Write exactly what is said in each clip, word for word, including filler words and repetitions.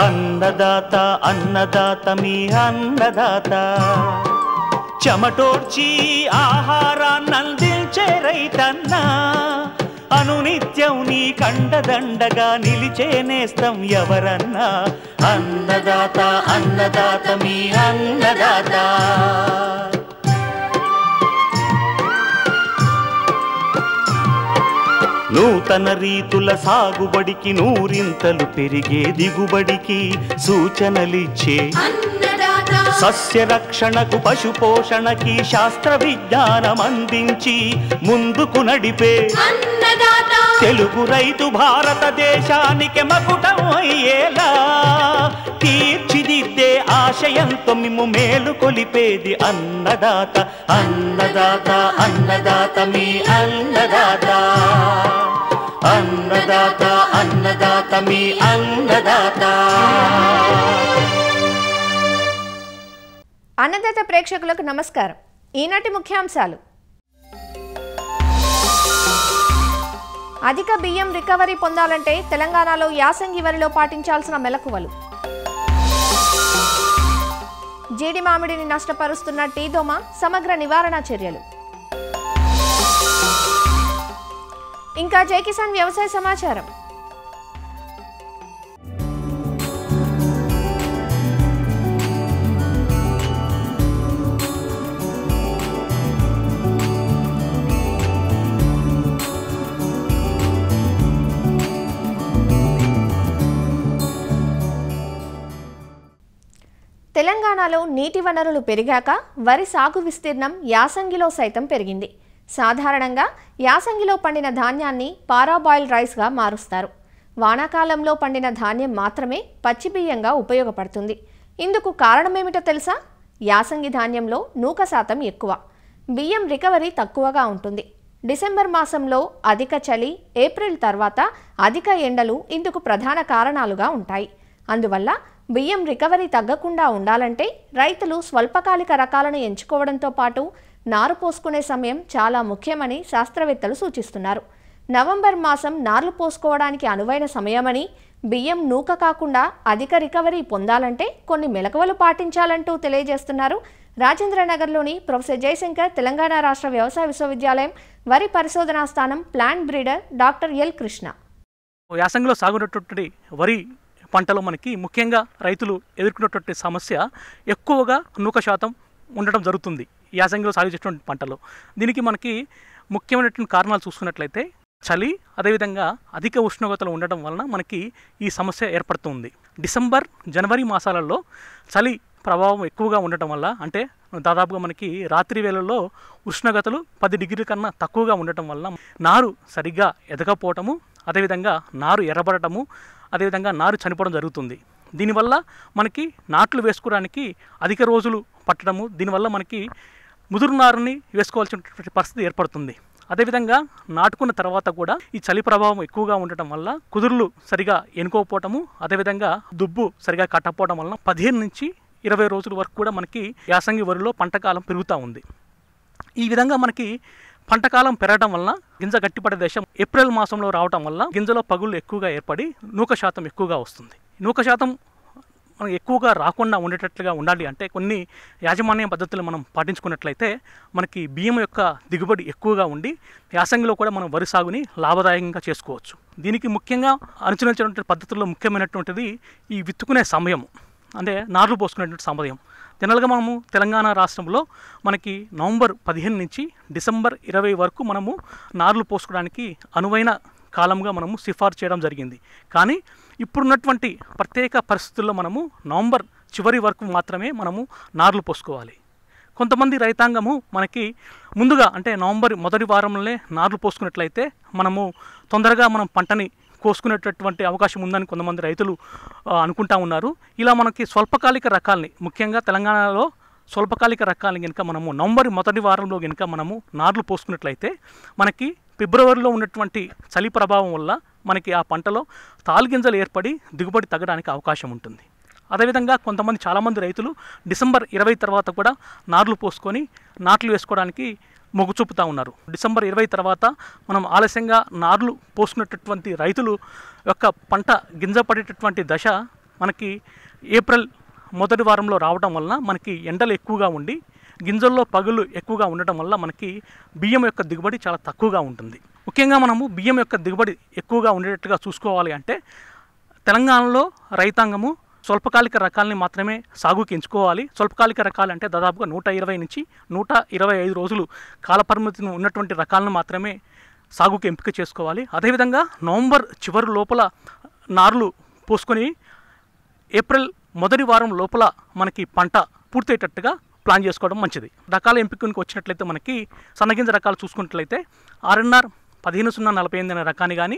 అన్నదాత అన్నదాత మీ అన్నదాత, చెమటోడ్చి ఆహారాన్ని అందించే రైతన్న, అనునిత్యం నీ కండదండగా నిలిచే నేస్తం ఎవరన్నా. అన్నదాత అన్నదాత మీ అన్నదాత. నూతన రీతుల సాగుబడికి, నూరింతలు పెరిగే దిగుబడికి సూచనలిచ్చే సస్య రక్షణకు, పశు పోషణకి శాస్త్ర విజ్ఞానం అందించి ముందుకు నడిపే తెలుగు రైతు భారతదేశానికి మకుటం అయ్యేలా తీర్చిదిద్దే ఆశయంతో మేము మేలు కొలిపేది అన్నదాత అన్నదాత అన్నదాత మీ అన్నదాత. అన్నదాత అన్నదాత మీ అన్నదాత. అన్నదాత ప్రేక్షకులకు నమస్కారం. ఈనాటి ముఖ్యాంశాలు: అధిక బియ్యం రికవరీ పొందాలంటే తెలంగాణలో యాసంగి వరిలో పాటించాల్సిన మెలకువలు, జీడి మామిడిని నష్టపరుస్తున్న టీ దోమ సమగ్ర నివారణ చర్యలు, ఇంకా జైకిసాన్ వ్యవసాయ సమాచారం. తెలంగాణలో నీటి వనరులు పెరిగాక వరి సాగు విస్తీర్ణం యాసంగిలో సైతం పెరిగింది. సాధారణంగా యాసంగిలో పండిన ధాన్యాన్ని పారాబాయిల్ రైస్గా మారుస్తారు. వానాకాలంలో పండిన ధాన్యం మాత్రమే పచ్చిబియ్యంగా ఉపయోగపడుతుంది. ఇందుకు కారణమేమిటో తెలుసా? యాసంగి ధాన్యంలో నూక శాతం ఎక్కువ, బియ్యం రికవరీ తక్కువగా ఉంటుంది. డిసెంబర్ మాసంలో అధిక చలి, ఏప్రిల్ తర్వాత అధిక ఎండలు ఇందుకు ప్రధాన కారణాలుగా ఉంటాయి. అందువల్ల బియ్యం రికవరీ తగ్గకుండా ఉండాలంటే రైతులు స్వల్పకాలిక రకాలను ఎంచుకోవడంతో పాటు నారు పోసుకునే సమయం చాలా ముఖ్యమని శాస్త్రవేత్తలు సూచిస్తున్నారు. నవంబర్ మాసం నార్లు పోసుకోవడానికి అనువైన సమయమని, బియ్యం నూక కాకుండా అధిక రికవరీ పొందాలంటే కొన్ని మెలకువలు పాటించాలంటూ తెలియజేస్తున్నారు. రాజేంద్రనగర్లోని ప్రొఫెసర్ జయశంకర్ తెలంగాణ రాష్ట్ర వ్యవసాయ విశ్వవిద్యాలయం వరి పరిశోధనా స్థానం plant breeder doctor L Krishna. యాసంగిలో సాగునటువంటి వరి పంటలో మనకి ముఖ్యంగా రైతులు ఎదుర్కొన్నటువంటి సమస్య ఎక్కువగా నూక శాతం ఉండటం జరుగుతుంది యాసంగిలో సాగు చేసేటువంటి పంటలో. దీనికి మనకి ముఖ్యమైనటువంటి కారణాలు చూసుకున్నట్లయితే చలి, అదేవిధంగా అధిక ఉష్ణోగ్రతలు ఉండటం వలన మనకి ఈ సమస్య ఏర్పడుతుంది. డిసెంబర్, జనవరి మాసాలలో చలి ప్రభావం ఎక్కువగా ఉండటం వల్ల, అంటే దాదాపుగా మనకి రాత్రి వేళల్లో ఉష్ణోగ్రతలు పది డిగ్రీల కన్నా తక్కువగా ఉండటం వల్ల నారు సరిగ్గా ఎదగపోవటము, అదేవిధంగా నారు ఎర్రబడటము, అదేవిధంగా నారు చనిపోవడం జరుగుతుంది. దీనివల్ల మనకి నాట్లు వేసుకోవడానికి అధిక రోజులు పట్టడము, దీనివల్ల మనకి ముదురు నారుని వేసుకోవాల్సినటువంటి పరిస్థితి ఏర్పడుతుంది. అదేవిధంగా నాటుకున్న తర్వాత కూడా ఈ చలి ప్రభావం ఎక్కువగా ఉండటం వల్ల కుదురులు సరిగా ఎనుకోకపోవటము, అదేవిధంగా దుబ్బు సరిగా కట్టకపోవడం వలన పదిహేను నుంచి ఇరవై రోజుల వరకు కూడా మనకి యాసంగి వరిలో పంటకాలం పెరుగుతూ ఉంది. ఈ విధంగా మనకి పంటకాలం పెరగడం వలన గింజ గట్టిపడే దశ ఏప్రిల్ మాసంలో రావటం వల్ల గింజలో పగుళ్ళు ఎక్కువగా ఏర్పడి నూక శాతం ఎక్కువగా వస్తుంది. నూక శాతం మనం ఎక్కువగా రాకుండా ఉండేటట్లుగా ఉండాలి అంటే కొన్ని యాజమాన్య పద్ధతులు మనం పాటించుకున్నట్లయితే మనకి బియ్యం యొక్క దిగుబడి ఎక్కువగా ఉండి యాసంగిలో కూడా మనం వరి సాగుని లాభదాయకంగా చేసుకోవచ్చు. దీనికి ముఖ్యంగా అనుసరించినటువంటి పద్ధతుల్లో ముఖ్యమైనటువంటిది ఈ విత్తుకునే సమయం, అంటే నార్లు పోసుకునేటువంటి సమయం. జనరల్గా మనము తెలంగాణ రాష్ట్రంలో మనకి నవంబర్ పదిహేను నుంచి డిసెంబర్ ఇరవై వరకు మనము నార్లు పోసుకోవడానికి అనువైన కాలంగా మనము సిఫార్సు చేయడం జరిగింది. కానీ ఇప్పుడున్నటువంటి ప్రత్యేక పరిస్థితుల్లో మనము నవంబర్ చివరి వరకు మాత్రమే మనము నార్లు పోసుకోవాలి. కొంతమంది రైతాంగము మనకి ముందుగా అంటే నవంబర్ మొదటి వారంలోనే నార్లు పోసుకున్నట్లయితే మనము తొందరగా మనం పంటని కోసుకునేటటువంటి అవకాశం ఉందని కొంతమంది రైతులు అనుకుంటా ఉన్నారు. ఇలా మనకి స్వల్పకాలిక రకాలని, ముఖ్యంగా తెలంగాణలో స్వల్పకాలిక రకాలని కనుక మనము నవంబర్ మొదటి వారంలో కనుక మనము నార్లు పోసుకున్నట్లయితే మనకి ఫిబ్రవరిలో ఉన్నటువంటి చలి ప్రభావం వల్ల మనకి ఆ పంటలో తాలుగింజలు ఏర్పడి దిగుబడి తగ్గడానికి అవకాశం ఉంటుంది. అదేవిధంగా కొంతమంది చాలామంది రైతులు డిసెంబర్ ఇరవై తర్వాత కూడా నార్లు పోసుకొని నాట్లు వేసుకోవడానికి మొగ్గు చూపుతూ ఉన్నారు. డిసెంబర్ ఇరవై తర్వాత మనం ఆలస్యంగా నార్లు పోసుకున్నటువంటి రైతులు యొక్క పంట గింజ పడేటటువంటి దశ మనకి ఏప్రిల్ మొదటి వారంలో రావడం వలన మనకి ఎండలు ఎక్కువగా ఉండి గింజల్లో పగులు ఎక్కువగా ఉండటం వల్ల మనకి బియ్యం యొక్క దిగుబడి చాలా తక్కువగా ఉంటుంది. ముఖ్యంగా మనము బియ్యం యొక్క దిగుబడి ఎక్కువగా ఉండేటట్టుగా చూసుకోవాలి అంటే తెలంగాణలో రైతాంగము స్వల్పకాలిక రకాలని మాత్రమే సాగుకి ఎంచుకోవాలి. స్వల్పకాలిక రకాలు అంటే దాదాపుగా నూట ఇరవై నుంచి నూట ఇరవై ఐదు రోజులు కాలపరిమితిని ఉన్నటువంటి రకాలను మాత్రమే సాగుకి ఎంపిక చేసుకోవాలి. అదేవిధంగా నవంబర్ చివరి లోపల నార్లు పోసుకొని ఏప్రిల్ మొదటి వారం లోపల మనకి పంట పూర్తయ్యేటట్టుగా ప్లాన్ చేసుకోవడం మంచిది. రకాల ఎంపికకు వచ్చినట్లయితే మనకి సన్నగింజ రకాలు చూసుకున్నట్లయితే ఆర్ఎన్ఆర్ పదిహేను సున్నా నలభై ఎనిమిది అనే రకాన్ని కానీ,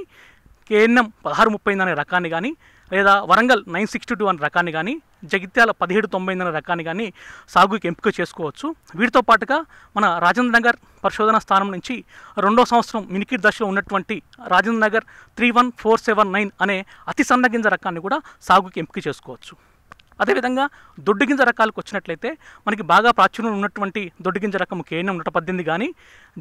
కేఎన్ఎం పదహారు ముప్పై ఎనిమిది అనే రకాన్ని కానీ, లేదా వరంగల్ నైన్ సిక్స్టీ టూ అనే రకాన్ని కానీ, జగిత్యాల పదిహేడు తొంభై ఎనిమిది అనే రకాన్ని కానీ సాగుకి ఎంపిక చేసుకోవచ్చు. వీటితో పాటుగా మన రాజేంద్ర నగర్ పరిశోధనా స్థానం నుంచి రెండో సంవత్సరం మినికిట్ దశలో ఉన్నటువంటి Rajendra Nagar three one four seven nine అనే అతి సన్నగింజ రకాన్ని కూడా సాగుకి ఎంపిక చేసుకోవచ్చు. అదేవిధంగా దొడ్డు గింజ రకాలకు వచ్చినట్లయితే మనకి బాగా ప్రాచుర్యం ఉన్నటువంటి దొడ్డు గింజ రకం కేఎన్ఎం నూట పద్దెనిమిది కానీ,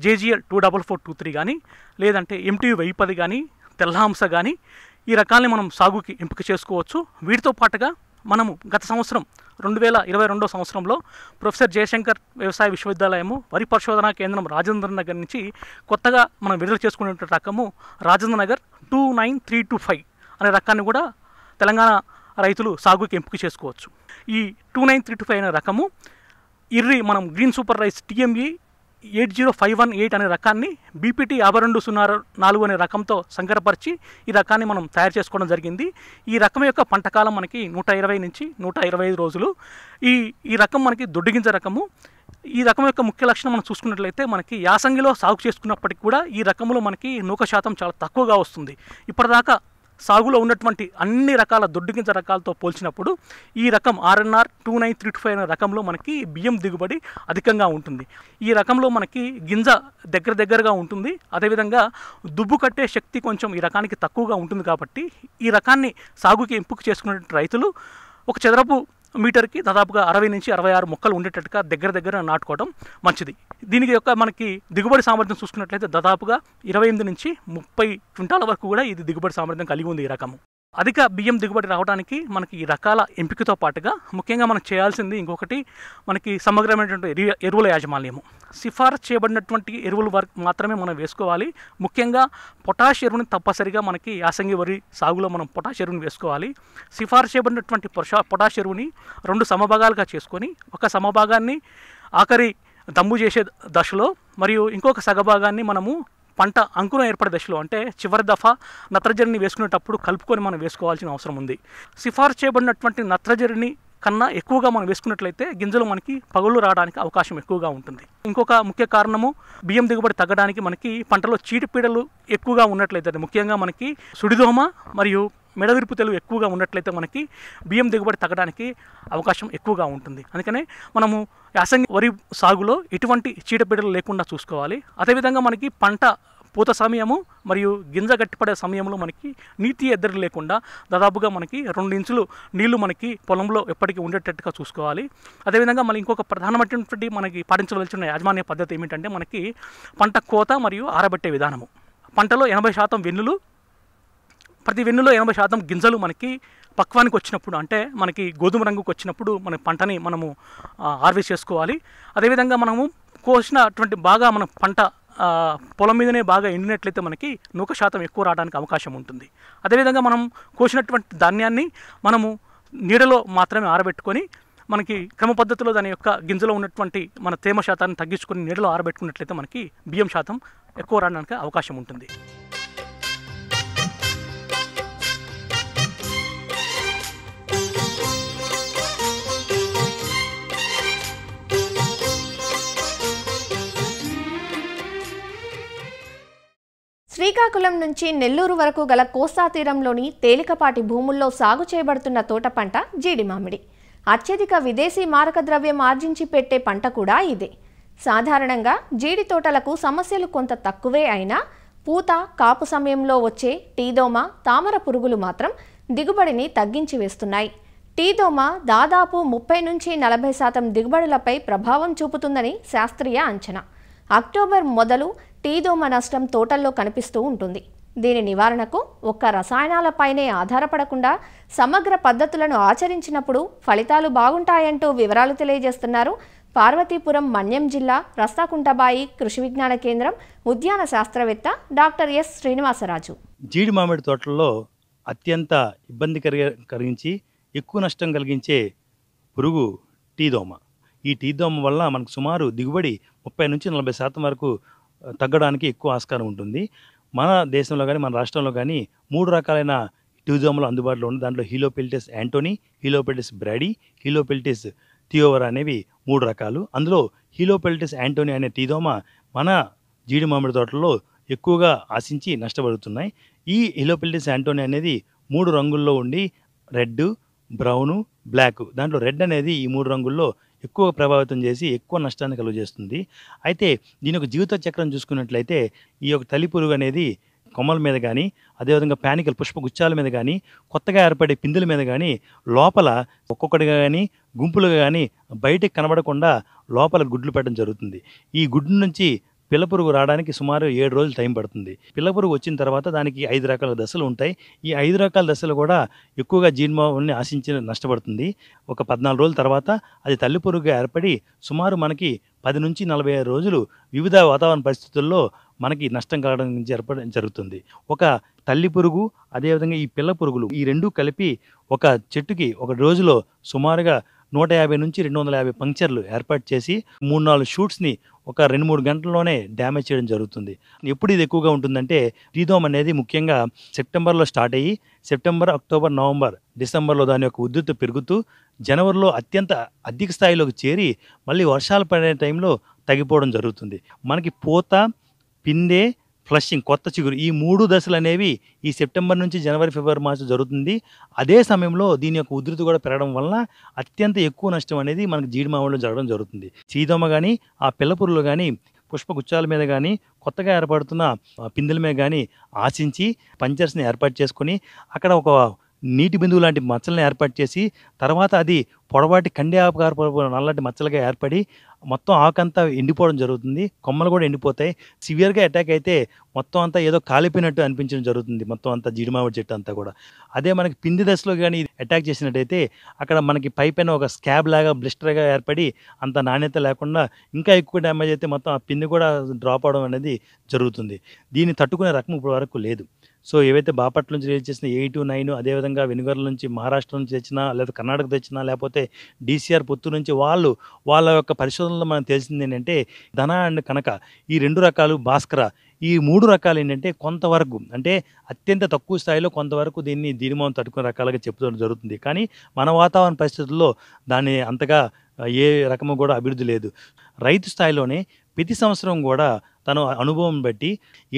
JGL two double four two three కానీ, లేదంటే ఎంటీయూ వెయ్యి పది కానీ, తెల్లహంస కానీ ఈ రకాలని మనం సాగుకి ఎంపిక చేసుకోవచ్చు. వీటితో పాటుగా మనము గత సంవత్సరం రెండు వేల ఇరవై రెండో సంవత్సరంలో ప్రొఫెసర్ జయశంకర్ వ్యవసాయ విశ్వవిద్యాలయము వరి పరిశోధనా కేంద్రం రాజేంద్ర నగర్ నుంచి కొత్తగా మనం విడుదల చేసుకునే రకము Rajendra Nagar two nine three two five అనే రకాన్ని కూడా తెలంగాణ రైతులు సాగుకి ఎంపిక చేసుకోవచ్చు. ఈ two nine three two five అనే రకము ఇర్రి మనం green super rice TME eight zero five one eight అనే రకాన్ని బీపీటీ యాభై రెండు సున్నా నాలుగు అనే రకంతో సంకరపరిచి ఈ రకాన్ని మనం తయారు చేసుకోవడం జరిగింది. ఈ రకం యొక్క పంటకాలం మనకి నూట ఇరవై నుంచి నూట ఇరవై ఐదు రోజులు. ఈ ఈ రకం మనకి దొడ్డు గింజ రకము. ఈ రకం యొక్క ముఖ్య లక్షణం మనం చూసుకున్నట్లయితే మనకి యాసంగిలో సాగు చేసుకున్నప్పటికీ కూడా ఈ రకంలో మనకి నూక శాతం చాలా తక్కువగా వస్తుంది. ఇప్పటిదాకా సాగులో ఉన్నటువంటి అన్ని రకాల దొడ్డు గింజ రకాలతో పోల్చినప్పుడు ఈ రకం RNR two nine three two five అనే రకంలో మనకి బియ్యం దిగుబడి అధికంగా ఉంటుంది. ఈ రకంలో మనకి గింజ దగ్గర దగ్గరగా ఉంటుంది. అదేవిధంగా దుబ్బు కట్టే శక్తి కొంచెం ఈ రకానికి తక్కువగా ఉంటుంది. కాబట్టి ఈ రకాన్ని సాగుకి ఎంపిక చేసుకున్నటువంటి రైతులు ఒక చదరపు మీటర్కి దాదాపుగా అరవై నుంచి అరవై ఆరు మొక్కలు ఉండేటట్టుగా దగ్గర దగ్గర నాటుకోవడం మంచిది. దీనికి యొక్క మనకి దిగుబడి సామర్థ్యం చూసుకున్నట్లయితే దాదాపుగా ఇరవై ఎనిమిది నుంచి ముప్పై క్వింటాల వరకు కూడా ఇది దిగుబడి సామర్థ్యం కలిగి ఉంది. ఈ రకము అధిక బియ్యం దిగుబడి రావడానికి మనకి ఈ రకాల ఎంపికతో పాటుగా ముఖ్యంగా మనం చేయాల్సింది ఇంకొకటి మనకి సమగ్రమైనటువంటి ఎరువుల యాజమాన్యము. సిఫారసు చేయబడినటువంటి ఎరువులు వరకు మాత్రమే మనం వేసుకోవాలి. ముఖ్యంగా పొటాష్ ఎరువుని తప్పనిసరిగా మనకి యాసంగి వరి సాగులో మనం పొటాష్ ఎరువుని వేసుకోవాలి. సిఫారసు చేయబడినటువంటి పొటాష్ ఎరువుని రెండు సమభాగాలుగా చేసుకొని ఒక సమభాగాన్ని ఆఖరి దమ్ము చేసే దశలో మరియు ఇంకొక సగభాగాన్ని మనము పంట అంకురం ఏర్పడే దశలో అంటే చివరి దఫా నత్రజనిని వేసుకునేటప్పుడు కలుపుకొని మనం వేసుకోవాల్సిన అవసరం ఉంది. సిఫారసు చేయబడినటువంటి నత్రజనిని కన్నా ఎక్కువగా మనం వేసుకున్నట్లయితే గింజలు మనకి పగుళ్ళు రావడానికి అవకాశం ఎక్కువగా ఉంటుంది. ఇంకొక ముఖ్య కారణము బియ్యం దిగుబడి తగ్గడానికి మనకి పంటలో చీడపీడలు ఎక్కువగా ఉన్నట్లయితే ముఖ్యంగా మనకి సుడిదోమ మరియు మెడవిరుపు తెగులు ఎక్కువగా ఉన్నట్లయితే మనకి బియ్యం దిగుబడి తగ్గడానికి అవకాశం ఎక్కువగా ఉంటుంది. అందుకనే మనము యాసంగి వరి సాగులో ఎటువంటి చీడపీడలు లేకుండా చూసుకోవాలి. అదేవిధంగా మనకి పంట పూత సమయము మరియు గింజ గట్టిపడే సమయంలో మనకి నీటి ఎద్దడి లేకుండా దాదాపుగా మనకి రెండు ఇంచులు నీళ్లు మనకి పొలంలో ఎప్పటికీ ఉండేటట్టుగా చూసుకోవాలి. అదేవిధంగా మళ్ళీ ఇంకొక ప్రధానమైనటువంటి మనకి పాటించవలసిన యాజమాన్య పద్ధతి ఏమిటంటే మనకి పంట కోత మరియు ఆరబెట్టే విధానము. పంటలో ఎనభై శాతం వెన్నులు, ప్రతి వెన్నులో ఎనభై శాతం గింజలు మనకి పక్వానికి వచ్చినప్పుడు అంటే మనకి గోధుమ రంగుకు వచ్చినప్పుడు మన పంటని మనము హార్వెస్ట్ చేసుకోవాలి. అదేవిధంగా మనము కోసినటువంటి బాగా మన పంట పొలం మీదనే బాగా ఎండినట్లయితే మనకి నూక శాతం ఎక్కువ రావడానికి అవకాశం ఉంటుంది. అదేవిధంగా మనం కోసినటువంటి ధాన్యాన్ని మనము నీడలో మాత్రమే ఆరబెట్టుకొని మనకి క్రమ పద్ధతిలో దాని యొక్క గింజలో ఉన్నటువంటి మన తేమ శాతాన్ని తగ్గించుకొని నీడలో ఆరబెట్టుకున్నట్లయితే మనకి బియ్యం శాతం ఎక్కువ రావడానికి అవకాశం ఉంటుంది. శ్రీకాకుళం నుంచి నెల్లూరు వరకు గల కోస్తా తీరంలోని తేలికపాటి భూముల్లో సాగు చేయబడుతున్న తోట పంట జీడి మామిడి. అత్యధిక విదేశీ మారక ద్రవ్యం ఆర్జించి పెట్టే పంట కూడా ఇదే. సాధారణంగా జీడి తోటలకు సమస్యలు కొంత తక్కువే అయినా పూత కాపు సమయంలో వచ్చే టీదోమ, తామర పురుగులు మాత్రం దిగుబడిని తగ్గించి వేస్తున్నాయి. టీదోమ దాదాపు ముప్పై నుంచి నలభై శాతం దిగుబడులపై ప్రభావం చూపుతుందని శాస్త్రీయ అంచనా. అక్టోబర్ మొదలు టీదోమ నష్టం తోటల్లో కనిపిస్తూ ఉంటుంది. దీని నివారణకు ఒక్క రసాయనాలపైనే ఆధారపడకుండా సమగ్ర పద్ధతులను ఆచరించినప్పుడు ఫలితాలు బాగుంటాయంటూ వివరాలు తెలియజేస్తున్నారు పార్వతీపురం మన్యం జిల్లా రస్తాకుంటబాయి కృషి విజ్ఞాన కేంద్రం ఉద్యాన శాస్త్రవేత్త డాక్టర్ ఎస్ శ్రీనివాసరాజు. జీడి మామిడి తోటల్లో అత్యంత ఇబ్బంది కలిగించి ఎక్కువ నష్టం కలిగించే పురుగు టీదోమ. ఈ టీదోమ వల్ల మనకు సుమారు దిగుబడి ముప్పై నుంచి నలభై శాతం వరకు తగ్గడానికి ఎక్కువ ఆస్కారం ఉంటుంది. మన దేశంలో కానీ మన రాష్ట్రంలో కానీ మూడు రకాలైన టీదోమలు అందుబాటులో ఉన్నాయి. దాంట్లో Helopeltis antonii, Helopeltis bradyi, Helopeltis theivora అనేవి మూడు రకాలు. అందులో హీలోపెల్టిస్ యాంటోనీ అనే టీదోమ మన జీడి మామిడి తోటల్లో ఎక్కువగా ఆశించి నష్టపడుతున్నాయి. ఈ హీలోపెల్టిస్ యాంటోనీ అనేది మూడు రంగుల్లో ఉండి రెడ్, బ్రౌను, బ్లాక్. దాంట్లో రెడ్ అనేది ఈ మూడు రంగుల్లో ఎక్కువ ప్రభావితం చేసి ఎక్కువ నష్టాన్ని కలుగజేస్తుంది. అయితే దీని యొక్క జీవిత చక్రం చూసుకున్నట్లయితే ఈ యొక్క తల్లి పురుగు అనేది కొమ్మల మీద కానీ, అదేవిధంగా పానికల్ పుష్పగుచ్చాల మీద కానీ, కొత్తగా ఏర్పడే పిందుల మీద కానీ, లోపల ఒక్కొక్కటిగా కానీ గుంపులుగా కానీ బయటకు కనబడకుండా లోపల గుడ్లు పెట్టడం జరుగుతుంది. ఈ గుడ్డు నుంచి పిల్ల పురుగు రావడానికి సుమారు ఏడు రోజులు టైం పడుతుంది. పిల్ల పురుగు వచ్చిన తర్వాత దానికి ఐదు రకాల దశలు ఉంటాయి. ఈ ఐదు రకాల దశలు కూడా ఎక్కువగా జీడిమామిడిని ఆశించి నష్టపడుతుంది. ఒక పద్నాలుగు రోజుల తర్వాత అది తల్లి పురుగుగా ఏర్పడి సుమారు మనకి పది నుంచి నలభై ఐదు రోజులు వివిధ వాతావరణ పరిస్థితుల్లో మనకి నష్టం కలగడం జరపడం జరుగుతుంది. ఒక తల్లి పురుగు అదేవిధంగా ఈ పిల్ల పురుగులు ఈ రెండూ కలిపి ఒక చెట్టుకి ఒక రోజులో సుమారుగా నూట యాభై నుంచి రెండు వందల యాభై పంక్చర్లు ఏర్పాటు చేసి మూడు నాలుగు షూట్స్ని ఒక రెండు మూడు గంటల్లోనే డ్యామేజ్ చేయడం జరుగుతుంది. ఎప్పుడు ఇది ఎక్కువగా ఉంటుందంటే టీదోమ అనేది ముఖ్యంగా సెప్టెంబర్లో స్టార్ట్ అయ్యి సెప్టెంబర్, అక్టోబర్, నవంబర్, డిసెంబర్లో దాని యొక్క ఉధృతి పెరుగుతూ జనవరిలో అత్యంత అధిక స్థాయిలోకి చేరి మళ్ళీ వర్షాలు పడే టైంలో తగ్గిపోవడం జరుగుతుంది. మనకి పూత, పిందే, ఫ్లషింగ్, కొత్త చిగురు ఈ మూడు దశలు అనేవి ఈ సెప్టెంబర్ నుంచి జనవరి, ఫిబ్రవరి, మార్చి జరుగుతుంది. అదే సమయంలో దీని యొక్క ఉధృతి కూడా పెరగడం వలన అత్యంత ఎక్కువ నష్టం అనేది మనకు జీడి మామిడిలో జరగడం జరుగుతుంది. చీదోమ కానీ, ఆ పిల్లపురులు కానీ, పుష్పగుచ్చాల మీద కానీ, కొత్తగా ఏర్పడుతున్న పిందుల మీద కానీ ఆశించి పంచర్స్ని ఏర్పాటు చేసుకుని అక్కడ ఒక నీటి బిందువు లాంటి మచ్చలను ఏర్పాటు చేసి తర్వాత అది పొడవాటి కండి ఆకారపు నల్లటి మచ్చలుగా ఏర్పడి మొత్తం ఆకంతా ఎండిపోవడం జరుగుతుంది. కొమ్మలు కూడా ఎండిపోతాయి. సివియర్గా అటాక్ అయితే మొత్తం అంతా ఏదో కాలిపోయినట్టు అనిపించడం జరుగుతుంది. మొత్తం అంతా జీడిమామిడి చెట్టు అంతా కూడా. అదే మనకి పిండి దశలో కానీ అటాక్ చేసినట్టయితే అక్కడ మనకి పైపైన ఒక స్కాబ్ లాగా బ్లిస్టర్గా ఏర్పడి అంత నాణ్యత లేకుండా ఇంకా ఎక్కువ డ్యామేజ్ అయితే మొత్తం ఆ పిండి కూడా డ్రాప్ అవడం అనేది జరుగుతుంది. దీన్ని తట్టుకునే రకం ఇప్పటి వరకు లేదు. సో ఏవైతే బాపట్ల నుంచి రిలీజ్ చేసిన ఎయిట్ నైన్, అదేవిధంగా వెనుగర్ల నుంచి, మహారాష్ట్ర నుంచి తెచ్చినా, లేదా కర్ణాటక తెచ్చినా, లేకపోతే డీసీఆర్ పొత్తు నుంచి వాళ్ళు వాళ్ళ యొక్క పరిశోధనలో మనం తెలిసింది ఏంటంటే ధన అండ్ కనక ఈ రెండు రకాలు, భాస్కర ఈ మూడు రకాలు ఏంటంటే కొంతవరకు అంటే అత్యంత తక్కువ స్థాయిలో కొంతవరకు దీన్ని దీనిమం తట్టుకునే రకాలుగా చెప్పుకోవడం జరుగుతుంది. కానీ మన వాతావరణ పరిస్థితుల్లో దాన్ని అంతగా ఏ రకము కూడా అభివృద్ధి లేదు. రైతు స్థాయిలోనే ప్రతి సంవత్సరం కూడా తను అనుభవం బట్టి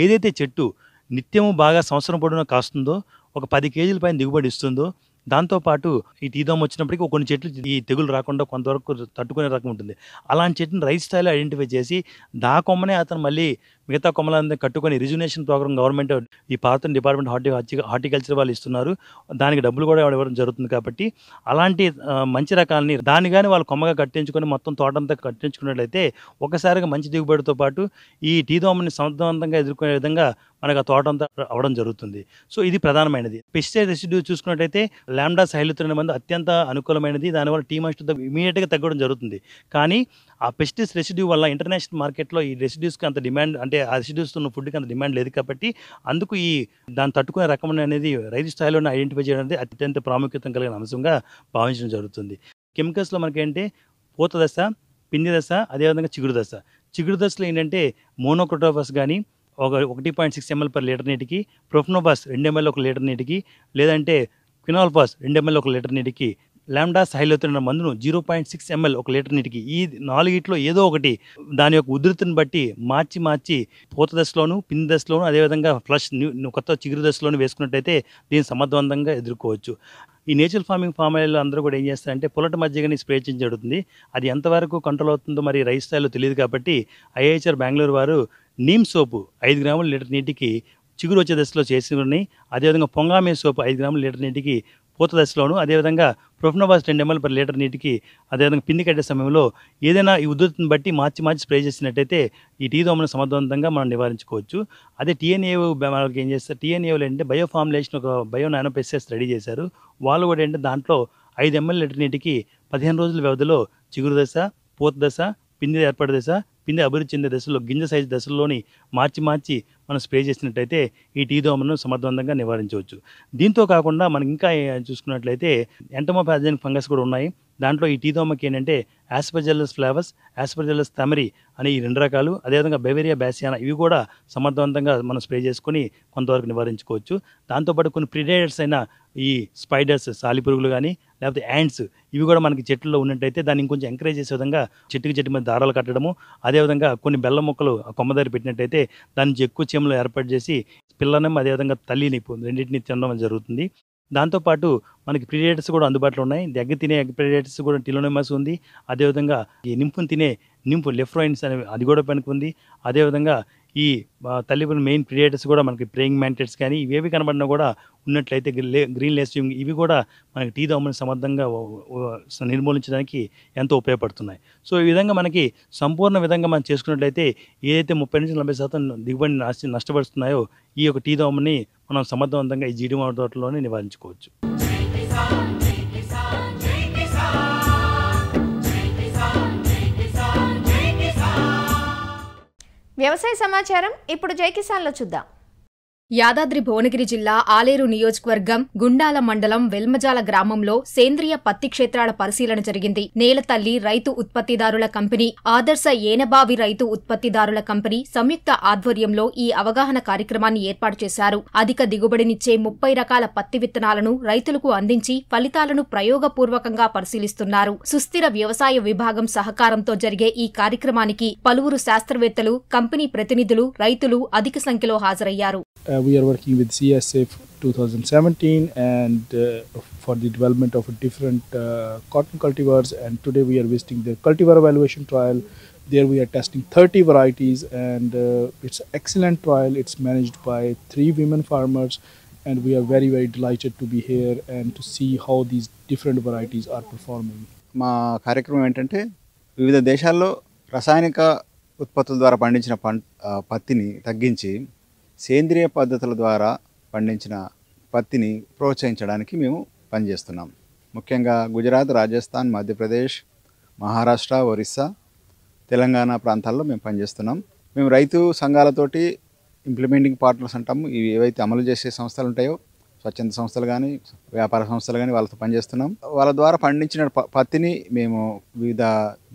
ఏదైతే చెట్టు నిత్యము బాగా సంవత్సరం పొడవునా కాస్తుందో, ఒక పది కేజీల పైన దిగుబడి ఇస్తుందో, దాంతోపాటు ఈ టీదోమ వచ్చినప్పటికీ కొన్ని చెట్లు ఈ తెగులు రాకుండా కొంతవరకు తట్టుకునే రకం ఉంటుంది. అలాంటి చెట్టుని రైతు స్థాయిలో ఐడెంటిఫై చేసి దా కొమ్మనే అతను మళ్ళీ మిగతా కొమ్మలందరూ కట్టుకొని రిజునేషన్ ప్రోగ్రామ్ గవర్నమెంట్ ఈ పాత డిపార్ట్మెంట్ హార్టి హార్టికల్చర్ వాళ్ళు ఇస్తున్నారు. దానికి డబ్బులు కూడా ఇవ్వడం జరుగుతుంది. కాబట్టి అలాంటి మంచి రకాలని దాన్ని కానీ వాళ్ళు కొమ్మగా కట్టించుకొని మొత్తం తోటంతా కట్టించుకున్నట్లయితే ఒకసారిగా మంచి దిగుబడితో పాటు ఈ టీదోమని సమర్థవంతంగా ఎదుర్కొనే విధంగా మనకు ఆ తోటంతా అవడం జరుగుతుంది. సో ఇది ప్రధానమైనది. పెస్టిసైడ్ రెసిడ్యూ చూసుకున్నట్లయితే ల్యాండా సైలుతున్న మందు అత్యంత అనుకూలమైనది. దానివల్ల టీమాస్ట్ ఇమీడియట్గా తగ్గడం జరుగుతుంది. కానీ ఆ పెస్టిసైడ్ రెసిడ్యూ వల్ల ఇంటర్నేషనల్ మార్కెట్లో ఈ రెసిడ్యూస్కి అంత డిమాండ్ అంటే ఆ రెసిడ్యూస్ ఉన్న ఫుడ్కి అంత డిమాండ్ లేదు. కాబట్టి అందుకు ఈ దాన్ని తట్టుకునే రకం అనేది రైతు స్థాయిలోనే ఐడెంటిఫై చేయడం అనేది అత్యంత ప్రాముఖ్యత కలిగిన అంశంగా భావించడం జరుగుతుంది. కెమికల్స్లో మనకేంటే పూత దశ, పిండి దశ, అదేవిధంగా చిగురు దశ. చిగురు దశలో ఏంటంటే మోనోక్రోటోఫస్ కానీ ఒక ఒకటి point six ML per litre నీటికి, ప్రొఫ్నోబాస్ రెండు ఎంఎల్ ఒక లీటర్ నీటికి, లేదంటే క్వినాల్పాస్ రెండు ఎంఎల్ ఒక లీటర్ నీటికి, ల్యాండా సైలోతిరిన మందును జీరో పాయింట్ సిక్స్ ఎంఎల్ ఒక లీటర్ నీటికి ఈ నాలుగిట్లో ఏదో ఒకటి దాని యొక్క ఉధృతిని బట్టి మార్చి మార్చి పూత దశలోను, పిండి దశలోను, అదేవిధంగా ఫ్లష్ కొత్త చిగురు దశలోను వేసుకున్నట్టయితే దీన్ని సమర్థవంతంగా ఎదుర్కోవచ్చు. ఈ నేచురల్ ఫార్మింగ్ ఫార్మర్లు అందరూ కూడా ఏం చేస్తారంటే పొలట మధ్యగానే స్ప్రే చేయడం జరుగుతుంది. అది ఎంతవరకు కంట్రోల్ అవుతుందో మరి రైస్ స్థాయిలో తెలియదు. కాబట్టి ఐహెచ్ఆర్ బెంగళూరు వారు నీమ్ సోపు ఐదు గ్రాముల లీటర్ నీటికి చిగురు వచ్చే దశలో చేసుకుని, అదేవిధంగా పొంగామే సోపు ఐదు గ్రాముల లీటర్ నీటికి పూత దశలోను అదేవిధంగా ప్రొఫెనోవాజ్ రెండు ఎంఎల్ పర్ లీటర్ నీటికి అదేవిధంగా పిండి కట్టే సమయంలో ఏదైనా ఈ ఉధృతిని బట్టి మార్చి మార్చి స్ప్రే చేసినట్టయితే ఈ టీ దోమను సమర్థవంతంగా మనం నివారించుకోవచ్చు. అదే టీఎన్ఏ వాళ్ళకి ఏం చేస్తారు, టీఎన్ఏలు అంటే బయో ఫార్ములేషన్ ఒక బయో నానో పెస్టిసైడ్స్ రెడీ చేశారు. వాళ్ళు కూడా ఏంటంటే దాంట్లో ఐదు ఎంఎల్ లీటర్ నీటికి పదిహేను రోజుల వ్యవధిలో చిగురు దశ, పూత దశ, పిండి ఏర్పడే దశ, పిండి అభివృద్ధి చెందే దశలో, గింజ సైజు దశల్లోని మార్చి మార్చి మనం స్ప్రే చేసినట్టయితే ఈ టీ దోమను సమర్థవంతంగా నివారించవచ్చు. దీంతో కాకుండా మనం ఇంకా చూసుకున్నట్లయితే ఎంటమోపాథజెనిక్ ఫంగస్ కూడా ఉన్నాయి. దాంట్లో ఈ టీ దోమకి ఏంటంటే ఆస్పర్జిల్లస్ ఫ్లావస్, ఆస్పర్జిల్లస్ థమరీ అనే ఈ రెండు రకాలు, అదేవిధంగా బెవేరియా బ్యాసియానా, ఇవి కూడా సమర్థవంతంగా మనం స్ప్రే చేసుకుని కొంతవరకు నివారించుకోవచ్చు. దాంతోపాటు కొన్ని ప్రిడేటర్స్ అయిన ఈ స్పైడర్స్, సాలిపురుగులు కానీ లేకపోతే యాంట్స్, ఇవి కూడా మనకి చెట్టులో ఉన్నట్టయితే దాన్ని ఇంకొంచెం ఎంకరేజ్ చేసే విధంగా చెట్టుకి చెట్టు మీద దారాలు కట్టడము, అదేవిధంగా కొన్ని బెల్ల మొక్కలు కొమ్మదారి పెట్టినట్టయితే దాని నుంచి ఎక్కువ చీమలు ఏర్పాటు చేసి పిల్లనం అదేవిధంగా తల్లిని రెండింటిని తినడం జరుగుతుంది. దాంతోపాటు మనకి ప్రిడేటర్స్ కూడా అందుబాటులో ఉన్నాయి. దగ్గర తినే ప్రిడేటర్స్ కూడా టిలోనోమాస్ ఉంది, అదేవిధంగా ఈ నింపుని తినే నింపు లెఫ్రోయిన్స్ అనేవి అది కూడా పనికి ఉంది. అదేవిధంగా ఈ తల్లిపుల మెయిన్ ప్రిడేటర్స్ కూడా మనకి ప్రేయింగ్ మ్యాంటిస్ కానీ ఇవేవి కనబడినా కూడా ఉన్నట్లయితే గ్రీన్ లేస్టింగ్ ఇవి కూడా మనకి టీ దోమను సమర్థంగా నిర్మూలించడానికి ఎంతో ఉపయోగపడుతున్నాయి. సో ఈ విధంగా మనకి సంపూర్ణ విధంగా మనం చేసుకున్నట్లయితే ఏదైతే ముప్పై నుంచి నలభై శాతం దిగుబడిని నష్ట నష్టపరుస్తున్నాయో ఈ యొక్క టీ దోమని మనం సమర్థవంతంగా ఈ జీడి మామిడి తోటలోనే నివారించుకోవచ్చు. వ్యవసాయ సమాచారం ఇప్పుడు జై కిసాన్లో చూద్దాం. యాదాద్రి భువనగిరి జిల్లా ఆలేరు నియోజకవర్గం గుండాల మండలం వెల్మజాల గ్రామంలో సేంద్రియ పత్తి క్షేత్రాల పరిశీలన జరిగింది. నేలతల్లి రైతు ఉత్పత్తిదారుల కంపెనీ, ఆదర్శ ఏనబావి రైతు ఉత్పత్తిదారుల కంపెనీ సంయుక్త ఆధ్వర్యంలో ఈ అవగాహన కార్యక్రమాన్ని ఏర్పాటు చేశారు. అధిక దిగుబడినిచ్చే ముప్పై రకాల పత్తి విత్తనాలను రైతులకు అందించి ఫలితాలను ప్రయోగపూర్వకంగా పరిశీలిస్తున్నారు. సుస్థిర వ్యవసాయ విభాగం సహకారంతో జరిగే ఈ కార్యక్రమానికి పలువురు శాస్త్రవేత్తలు, కంపెనీ ప్రతినిధులు, రైతులు అధిక సంఖ్యలో హాజరయ్యారు. Uh, we are working with C S F twenty seventeen and uh, for the development of different uh, cotton cultivars, and today we are visiting the cultivar evaluation trial. There we are testing thirty varieties, and uh, it's an excellent trial. It's managed by three women farmers, and we are very very delighted to be here and to see how these different varieties are performing. Ma కార్యక్రమం ఏంటంటే వివిధ దేశాల్లో రసాయనిక ఉత్పత్తుల ద్వారా పండించిన పత్తిని తగ్గించి సేంద్రియ పద్ధతుల ద్వారా పండించిన పత్తిని ప్రోత్సహించడానికి మేము పనిచేస్తున్నాం. ముఖ్యంగా గుజరాత్, రాజస్థాన్, మధ్యప్రదేశ్, మహారాష్ట్ర, ఒరిస్సా, తెలంగాణ ప్రాంతాల్లో మేము పనిచేస్తున్నాం. మేము రైతు సంఘాలతోటి ఇంప్లిమెంటింగ్ పార్ట్నర్స్ అంటాము. ఇవి ఏవైతే అమలు చేసే సంస్థలు ఉంటాయో, స్వచ్ఛంద సంస్థలు కానీ వ్యాపార సంస్థలు కానీ వాళ్ళతో పనిచేస్తున్నాం. వాళ్ళ ద్వారా పండించిన పత్తిని మేము వివిధ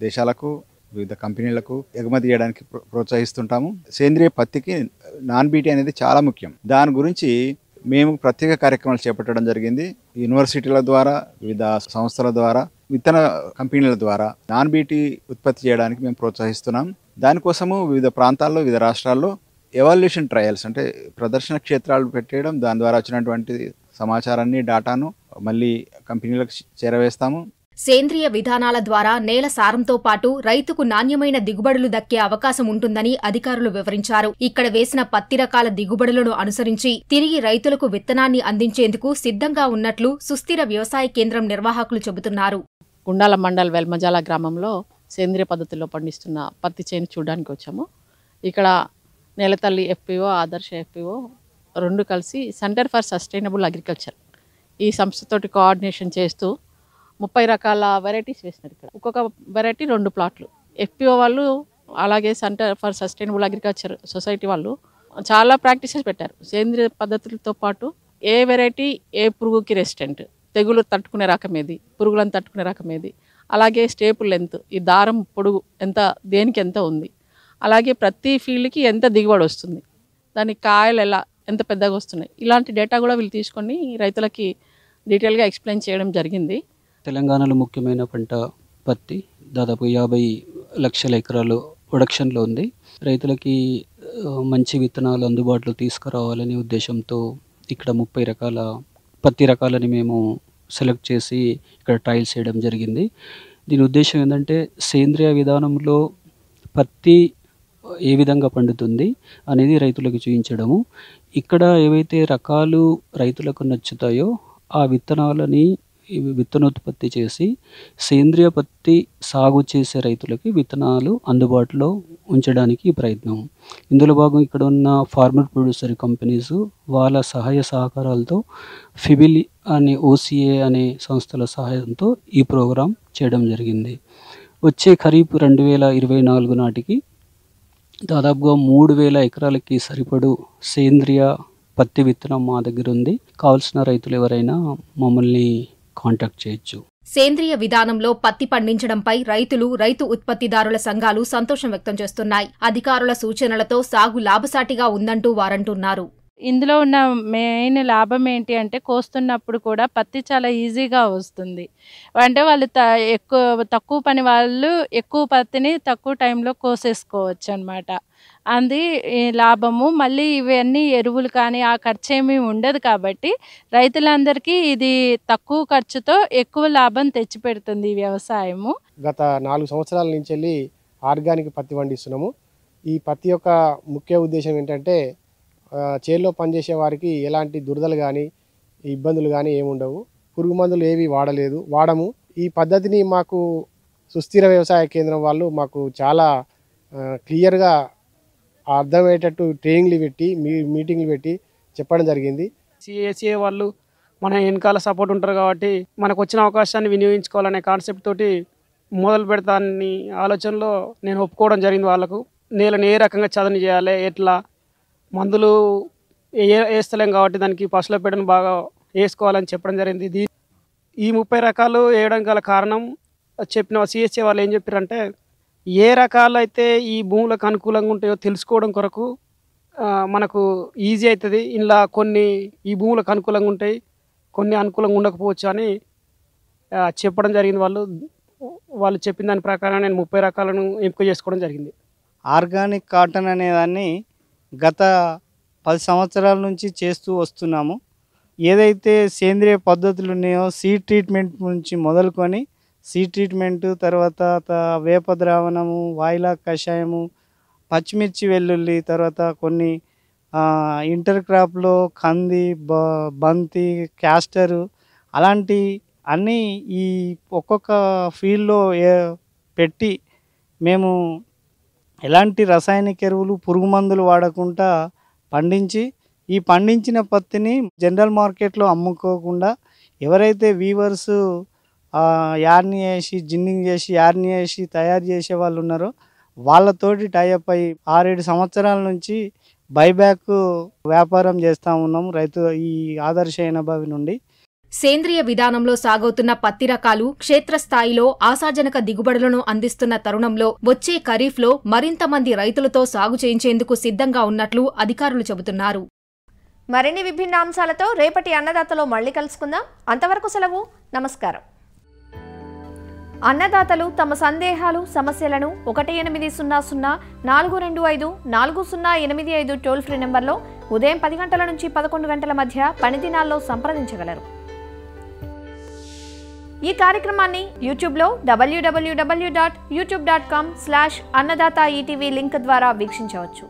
దేశాలకు, వివిధ కంపెనీలకు ఎగుమతి చేయడానికి ప్రోత్సహిస్తుంటాము. సేంద్రియ పత్తికి నాన్ బీటీ అనేది చాలా ముఖ్యం. దాని గురించి మేము ప్రత్యేక కార్యక్రమాలు చేపట్టడం జరిగింది. యూనివర్సిటీల ద్వారా, వివిధ సంస్థల ద్వారా, విత్తన కంపెనీల ద్వారా నాన్ బీటీ ఉత్పత్తి చేయడానికి మేము ప్రోత్సహిస్తున్నాం. దానికోసము వివిధ ప్రాంతాల్లో, వివిధ రాష్ట్రాల్లో ఎవాల్యూషన్ ట్రయల్స్ అంటే ప్రదర్శన క్షేత్రాలు పెట్టేయడం, దాని ద్వారా వచ్చినటువంటి సమాచారాన్ని, డాటాను మళ్ళీ కంపెనీలకు చేరవేస్తాము. సేంద్రియ విధానాల ద్వారా నేల సారంతో పాటు రైతుకు నాణ్యమైన దిగుబడులు దక్కే అవకాశం ఉంటుందని అధికారులు వివరించారు. ఇక్కడ వేసిన పత్తి రకాల దిగుబడులను అనుసరించి తిరిగి రైతులకు విత్తనాన్ని అందించేందుకు సిద్ధంగా ఉన్నట్లు సుస్థిర వ్యవసాయ కేంద్రం నిర్వాహకులు చెబుతున్నారు. గుండాల మండల్ వెల్మజాల గ్రామంలో సేంద్రియ పద్ధతిలో పండిస్తున్న పత్తి చేను చూడడానికి వచ్చాము. ఇక్కడ నేలతల్లి ఎఫ్పిఓ, ఆదర్శ ఎఫ్పిఓ రెండు కలిసి సెంటర్ ఫర్ సస్టైనబుల్ అగ్రికల్చర్ ఈ సంస్థతోటి కోఆర్డినేషన్ చేస్తూ ముప్పై రకాల వెరైటీస్ వేసినారు. ఇక్కడ ఒక్కొక్క వెరైటీ రెండు ప్లాట్లు. ఎఫ్పిఓ వాళ్ళు అలాగే centre for sustainable agriculture society వాళ్ళు చాలా ప్రాక్టీసెస్ పెట్టారు. సేంద్రియ పద్ధతులతో పాటు ఏ వెరైటీ ఏ పురుగుకి రెసిస్టెంట్, తెగులు తట్టుకునే రకం ఏది, పురుగులను తట్టుకునే రకం ఏది, అలాగే స్టేపుల్ లెంత్, ఈ దారం పొడుగు ఎంత, దేనికి ఎంత ఉంది, అలాగే ప్రతి ఫీల్డ్కి ఎంత దిగుబడి వస్తుంది, దాని కాయలు ఎలా ఎంత పెద్దగా వస్తున్నాయి, ఇలాంటి డేటా కూడా వీళ్ళు తీసుకొని రైతులకి డీటెయిల్గా ఎక్స్ప్లెయిన్ చేయడం జరిగింది. తెలంగాణలో ముఖ్యమైన పంట పత్తి. దాదాపు యాభై లక్షల ఎకరాలు ప్రొడక్షన్లో ఉంది. రైతులకి మంచి విత్తనాలు అందుబాటులో తీసుకురావాలనే ఉద్దేశంతో ఇక్కడ ముప్పై రకాల పత్తి రకాలని మేము సెలెక్ట్ చేసి ఇక్కడ ట్రయల్స్ చేయడం జరిగింది. దీని ఉద్దేశం ఏంటంటే సేంద్రియ విధానంలో పత్తి ఏ విధంగా పండుతుంది అనేది రైతులకు చూపించడము. ఇక్కడ ఏవైతే రకాలు రైతులకు నచ్చుతాయో ఆ విత్తనాలని విత్తనోత్పత్తి చేసి సేంద్రియ పత్తి సాగు చేసే రైతులకి విత్తనాలు అందుబాటులో ఉంచడానికి ప్రయత్నం. ఇందులో భాగం ఇక్కడ ఉన్న ఫార్మర్ ప్రొడ్యూసర్ కంపెనీస్ వాళ్ళ సహాయ సహకారాలతో ఫిబిల్ అనే ఓసీఏ అనే సంస్థల సహాయంతో ఈ ప్రోగ్రాం చేయడం జరిగింది. వచ్చే ఖరీఫ్ రెండు వేల ఇరవై నాలుగు నాటికి దాదాపుగా మూడు వేల ఎకరాలకి సరిపడు సేంద్రియ పత్తి విత్తనం మా దగ్గర ఉంది. కావాల్సిన రైతులు ఎవరైనా మమ్మల్ని కాంటాక్ట్ చేయొచ్చు. సేంద్రియ విధానంలో పత్తి పండించడంపై రైతులు, రైతు ఉత్పత్తిదారుల సంఘాలు సంతోషం వ్యక్తం చేస్తున్నాయి. అధికారుల సూచనలతో సాగు లాభసాటిగా ఉందంటూ వారంటున్నారు. ఇందులో ఉన్న మెయిన్ లాభం ఏంటి అంటే, కోస్తున్నప్పుడు కూడా పత్తి చాలా ఈజీగా వస్తుంది. అంటే వాళ్ళు త ఎక్కువ తక్కువ పని వాళ్ళు ఎక్కువ పత్తిని తక్కువ టైంలో కోసేసుకోవచ్చు అన్నమాట. అది లాభము. మళ్ళీ ఇవన్నీ ఎరువులు కానీ ఆ ఖర్చు ఏమీ ఉండదు కాబట్టి రైతులందరికీ ఇది తక్కువ ఖర్చుతో ఎక్కువ లాభం తెచ్చిపెడుతుంది ఈ వ్యవసాయము. గత నాలుగు సంవత్సరాల నుంచి వెళ్ళి ఆర్గానిక్ పత్తి పండిస్తున్నాము. ఈ పత్తి యొక్క ముఖ్య ఉద్దేశం ఏంటంటే, చేలో పనిచేసే వారికి ఎలాంటి దురదలు కానీ ఇబ్బందులు కానీ ఏముండవు. పురుగు మందులు ఏవి వాడలేదు, వాడము. ఈ పద్ధతిని మాకు సుస్థిర వ్యవసాయ కేంద్రం వాళ్ళు మాకు చాలా క్లియర్గా అర్థమయ్యేటట్టు ట్రైనింగ్లు పెట్టి మీ మీటింగ్లు పెట్టి చెప్పడం జరిగింది. సిఏసిఏ వాళ్ళు మన వెనకాల సపోర్ట్ ఉంటారు కాబట్టి మనకు వచ్చిన అవకాశాన్ని వినియోగించుకోవాలనే కాన్సెప్ట్ తోటి మొదలు పెడతానని ఆలోచనలో నేను ఒప్పుకోవడం జరిగింది. వాళ్ళకు నేలను ఏ రకంగా చదును చేయాలి, ఎట్లా మందులు ఏ వేస్తలేం కాబట్టి దానికి పశుల పేడను బాగా వేసుకోవాలని చెప్పడం జరిగింది. ఈ ముప్పై రకాలు వేయడం గల కారణం చెప్పిన సిఎస్ఏ వాళ్ళు ఏం చెప్పారంటే, ఏ రకాలు అయితే ఈ భూములకు అనుకూలంగా ఉంటాయో తెలుసుకోవడం కొరకు మనకు ఈజీ అవుతుంది. ఇలా కొన్ని ఈ భూములకు అనుకూలంగా ఉంటాయి, కొన్ని అనుకూలంగా ఉండకపోవచ్చు అని చెప్పడం జరిగింది. వాళ్ళు వాళ్ళు చెప్పిన దాని ప్రకారం నేను ముప్పై రకాలను ఎంపిక చేసుకోవడం జరిగింది. ఆర్గానిక్ కాటన్ అనేదాన్ని గత పది సంవత్సరాల నుంచి చేస్తూ వస్తున్నాము. ఏదైతే సేంద్రియ పద్ధతులు ఉన్నాయో, సీడ్ ట్రీట్మెంట్ నుంచి మొదలుకొని సీడ్ ట్రీట్మెంట్, తర్వాత వేప ద్రావణము, వాయిలా కషాయము, పచ్చిమిర్చి వెల్లుల్లి, తర్వాత కొన్ని ఇంటర్ క్రాప్లో కంది, బంతి, క్యాస్టరు, అలాంటి అన్నీ ఈ ఒక్కొక్క ఫీల్డ్లో పెట్టి మేము ఎలాంటి రసాయనిక ఎరువులు, పురుగు మందులు వాడకుండా పండించి ఈ పండించిన పత్తిని జనరల్ మార్కెట్లో అమ్ముకోకుండా ఎవరైతే వీవర్స్ యార్ని చేసి, జిన్నింగ్ చేసి, యార్ని చేసి తయారు చేసే వాళ్ళు ఉన్నారో వాళ్ళతోటి టైఅప్ అయ్యి ఆరేడు సంవత్సరాల నుంచి బైబ్యాక్ వ్యాపారం చేస్తూ ఉన్నాం రైతు ఈ ఆదర్శ ఏనబావి నుండి. సేంద్రియ విధానంలో సాగవుతున్న పత్తి రకాలు క్షేత్రస్థాయిలో ఆశాజనక దిగుబడులను అందిస్తున్న తరుణంలో వచ్చే ఖరీఫ్లో మరింత మంది రైతులతో సాగు చేయించేందుకు సిద్ధంగా ఉన్నట్లు అధికారులు చెబుతున్నారు. మరిన్ని విభిన్న అంశాలతో రేపటి అన్నదాతలో మళ్లీ కలుసుకుందాం. అంతవరకు సెలవు, నమస్కారం. అన్నదాతలు తమ సందేహాలు, సమస్యలను ఒకటి ఎనిమిది సున్నా సున్నా నాలుగు రెండు ఐదు నాలుగు సున్నా ఎనిమిది ఐదు టోల్ ఫ్రీ నెంబర్లో ఉదయం పది గంటల నుంచి పదకొండు గంటల మధ్య పని దినాల్లో సంప్రదించగలరు. ఈ కార్యక్రమాన్ని యూట్యూబ్లో W W W dot YouTube dot com slash Annadata ETV link ద్వారా వీక్షించవచ్చు.